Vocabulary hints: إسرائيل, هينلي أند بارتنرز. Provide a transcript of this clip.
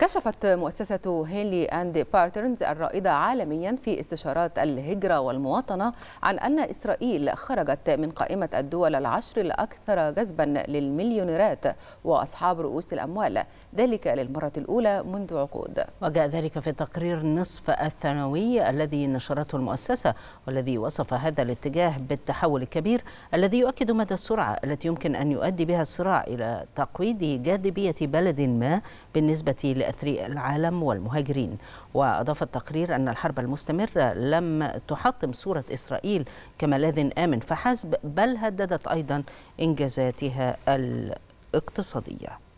كشفت مؤسسة هينلي أند بارتنرز الرائدة عالميا في استشارات الهجرة والمواطنة عن أن إسرائيل خرجت من قائمة الدول العشر الأكثر جذبا للمليونيرات وأصحاب رؤوس الأموال، ذلك للمرة الأولى منذ عقود. وجاء ذلك في تقرير النصف الثانوي الذي نشرته المؤسسة، والذي وصف هذا الاتجاه بالتحول الكبير الذي يؤكد مدى السرعة التي يمكن أن يؤدي بها الصراع إلى تقويض جاذبية بلد ما بالنسبة لأثرياء العالم والمهاجرين. وأضاف التقرير أن الحرب المستمرة لم تحطم صورة إسرائيل كملاذ آمن فحسب، بل هددت أيضا إنجازاتها الاقتصادية.